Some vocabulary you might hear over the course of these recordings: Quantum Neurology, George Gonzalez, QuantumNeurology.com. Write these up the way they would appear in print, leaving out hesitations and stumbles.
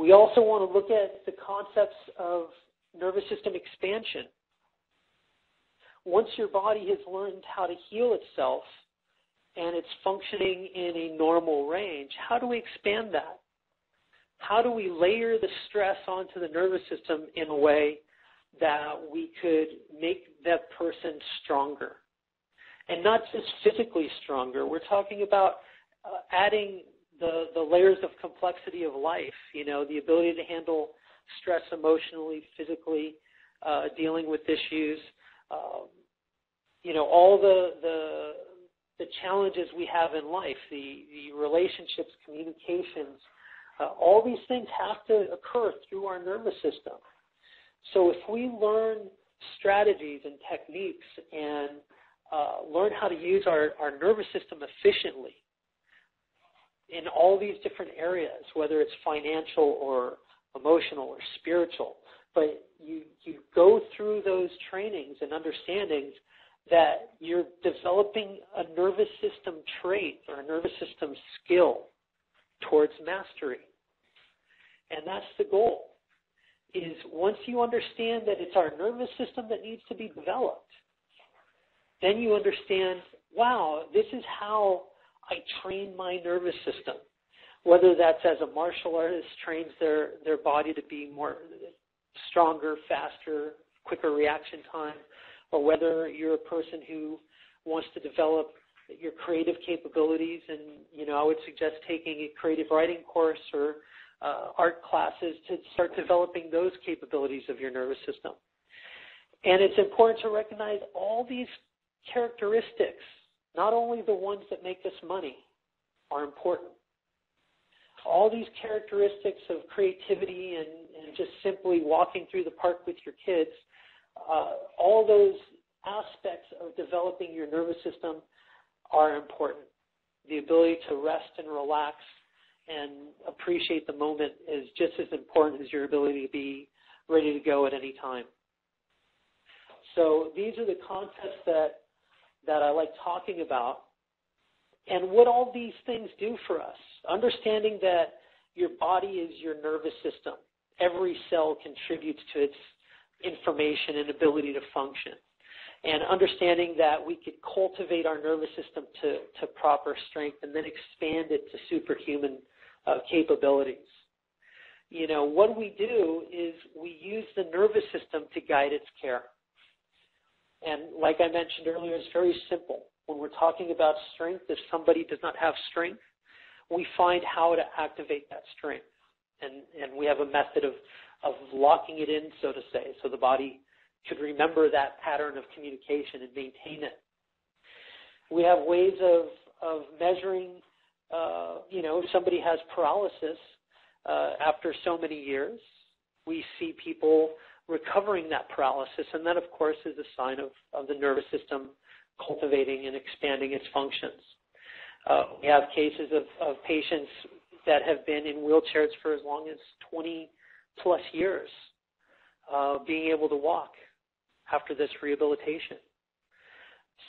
We also want to look at the concepts of nervous system expansion. Once your body has learned how to heal itself and it's functioning in a normal range, how do we expand that? How do we layer the stress onto the nervous system in a way that we could make that person stronger? And not just physically stronger. We're talking about adding the layers of complexity of life, you know, the ability to handle stress emotionally, physically, dealing with issues, you know, all the challenges we have in life, the relationships, communications, all these things have to occur through our nervous system. So if we learn strategies and techniques and learn how to use our nervous system efficiently in all these different areas, whether it's financial or emotional or spiritual, but you go through those trainings and understandings that you're developing a nervous system trait or a nervous system skill towards mastery. And that's the goal, is once you understand that it's our nervous system that needs to be developed, then you understand, wow, this is how I train my nervous system, whether that's as a martial artist trains their body to be more stronger, faster, quicker reaction time, or whether you're a person who wants to develop your creative capabilities. And, you know, I would suggest taking a creative writing course or art classes to start developing those capabilities of your nervous system. And it's important to recognize all these characteristics, not only the ones that make us money, are important. All these characteristics of creativity and just simply walking through the park with your kids, all those aspects of developing your nervous system are important. The ability to rest and relax and appreciate the moment is just as important as your ability to be ready to go at any time. So these are the concepts that I like talking about, and what all these things do for us. Understanding that your body is your nervous system. Every cell contributes to its information and ability to function. And understanding that we could cultivate our nervous system to proper strength and then expand it to superhuman capabilities. You know, what we do is we use the nervous system to guide its care. And like I mentioned earlier, it's very simple. When we're talking about strength, if somebody does not have strength, we find how to activate that strength. And we have a method of locking it in, so to say, so the body could remember that pattern of communication and maintain it. We have ways of measuring, you know, if somebody has paralysis after so many years, we see people recovering that paralysis, and that, of course, is a sign of the nervous system cultivating and expanding its functions. We have cases of patients that have been in wheelchairs for as long as 20-plus years being able to walk after this rehabilitation.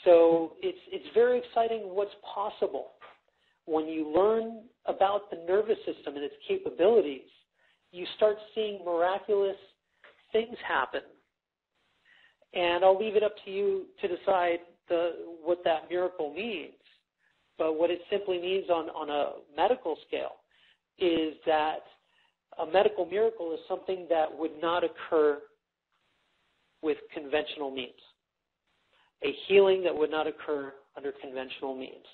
So it's very exciting what's possible when you learn about the nervous system and its capabilities. You start seeing miraculous things happen, and I'll leave it up to you to decide what that miracle means. But what it simply means on a medical scale is that a medical miracle is something that would not occur with conventional means, a healing that would not occur under conventional means.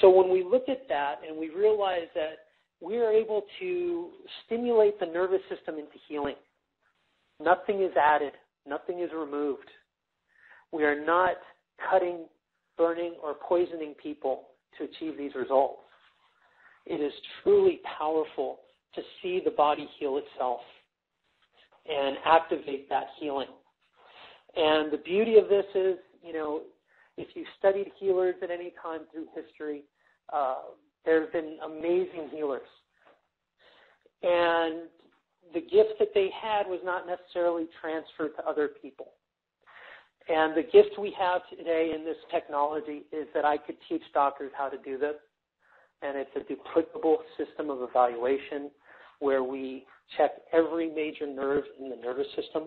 So when we look at that and we realize that we are able to stimulate the nervous system into healing, nothing is added, nothing is removed. We are not cutting, burning, or poisoning people to achieve these results. It is truly powerful to see the body heal itself and activate that healing. And the beauty of this is, you know, if you've studied healers at any time through history, there have been amazing healers. And the gift that they had was not necessarily transferred to other people. And the gift we have today in this technology is that I could teach doctors how to do this, and it's a duplicable system of evaluation where we check every major nerve in the nervous system,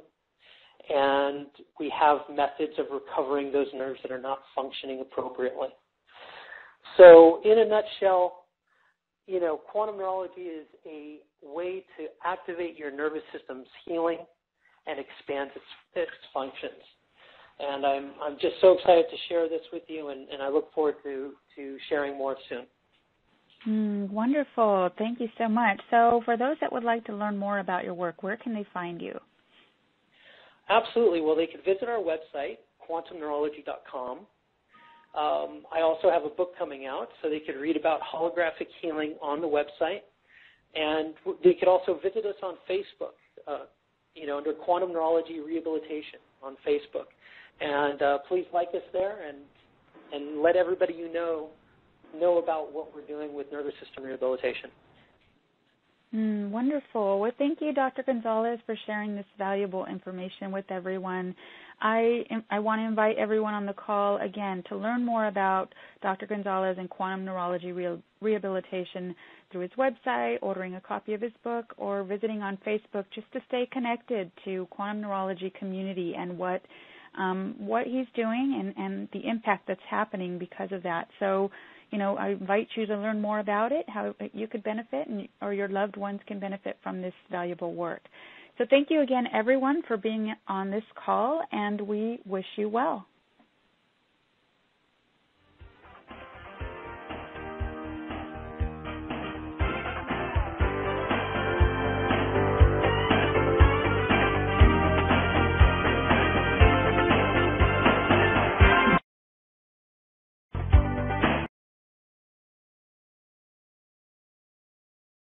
and we have methods of recovering those nerves that are not functioning appropriately. So in a nutshell, you know, quantum neurology is a way to activate your nervous system's healing and expand its functions. And I'm just so excited to share this with you, and I look forward to sharing more soon. Wonderful. Thank you so much. So for those that would like to learn more about your work, where can they find you? Absolutely. Well, they can visit our website, quantumneurology.com. I also have a book coming out, so they could read about holographic healing on the website. And they could also visit us on Facebook, under Quantum Neurology Rehabilitation on Facebook. And please like us there and let everybody you know about what we're doing with nervous system rehabilitation. Wonderful. Well, thank you, Dr. Gonzalez, for sharing this valuable information with everyone. I want to invite everyone on the call, again, to learn more about Dr. Gonzalez and quantum neurology rehabilitation through his website, ordering a copy of his book, or visiting on Facebook just to stay connected to quantum neurology community and what he's doing and the impact that's happening because of that. So, I invite you to learn more about it, how you could benefit or your loved ones can benefit from this valuable work. So thank you again, everyone, for being on this call, and we wish you well.